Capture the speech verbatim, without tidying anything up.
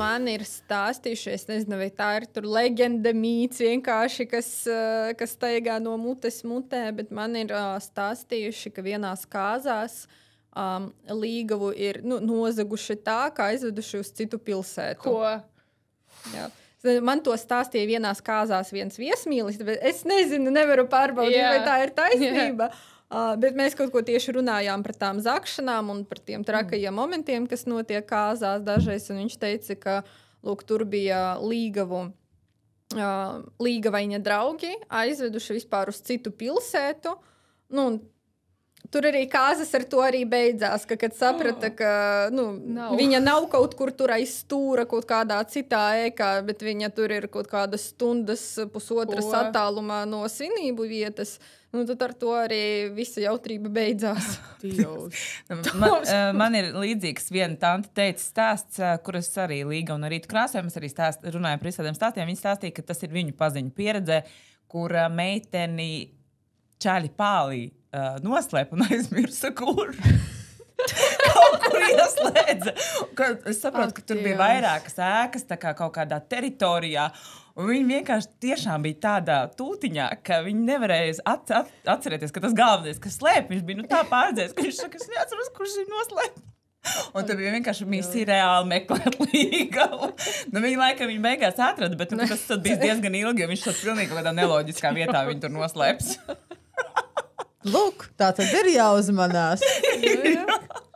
man ir stāstījuši, es nezinu, vai tā ir tur leģenda, mīts vienkārši, kas, kas staigā no mutes mutē, bet man ir stāstījuši, ka vienās kāzās um, līgavu ir nu, nozaguši tā, kā aizveduši uz citu pilsētu. Ko? Jā. Man to stāstīja vienās kāzās viens viesmīlis, bet es nezinu, nevaru pārbaudīt, yeah. vai tā ir taisnība. Yeah. Uh, bet mēs kaut ko tieši runājām par tām zakšanām un par tiem trakajiem mm. momentiem, kas notiek kāzās dažreiz. Un viņš teica, ka lūk, tur bija līgavu, uh, līgavaiņa draugi aizveduši vispār uz citu pilsētu. Nu, tur arī kāzas ar to arī beidzās, ka, kad saprata, ka nu, nav. Viņa nav kaut kur tur aiz stūra, kaut kādā citā ēkā, bet viņa tur ir kaut kādas stundas, pusotras Ko? attālumā no svinību vietas. Nu, tad ar to arī visa jautrība beidzās. man, man ir līdzīgs viena tante teica stāsts, kuras arī līga un arī krāsē, mēs arī stāst, runājam par visādiem stāstiem. Viņa stāstīja, ka tas ir viņu paziņu pieredzē, kur meiteni čaļi pālī Uh, noslēp un aizmirsa, kur kaut kur ieslēdza. Es saprotu, Ak, ka tur bija vairākas ēkas tā kā kaut kādā teritorijā, un viņi vienkārši tiešām bija tādā tūtiņā, ka viņi nevarēja at at atcerēties, ka tas galvenais, kas slēp, viņš bija nu tā pārdzēs, ka viņš saka, es neatceros, kurš ir noslēp. Un tad bija vienkārši misija reāli meklēt līgavu. Nu, viņa laikam viņa beigās atrada, bet nu, tas tad bija diezgan ilgi, jo viņš tas pilnīgi kādā neloģiskā vietā viņu tur noslēps. Lūk, tā tad ir jāuzmanās. Jā, jā.